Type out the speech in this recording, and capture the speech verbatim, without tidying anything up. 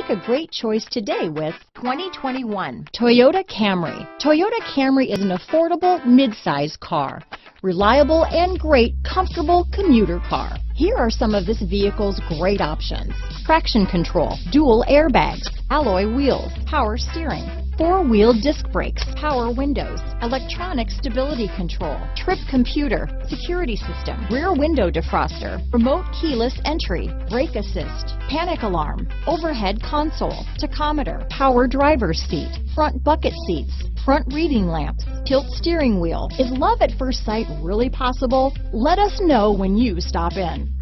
Make a great choice today with twenty twenty-one Toyota Camry. Toyota Camry is an affordable midsize car, reliable and great comfortable commuter car. Here are some of this vehicle's great options: traction control, dual airbags, alloy wheels, power steering, four-wheel disc brakes, power windows, electronic stability control, trip computer, security system, rear window defroster, remote keyless entry, brake assist, panic alarm, overhead console, tachometer, power driver's seat, front bucket seats, front reading lamps, tilt steering wheel. Is love at first sight really possible? Let us know when you stop in.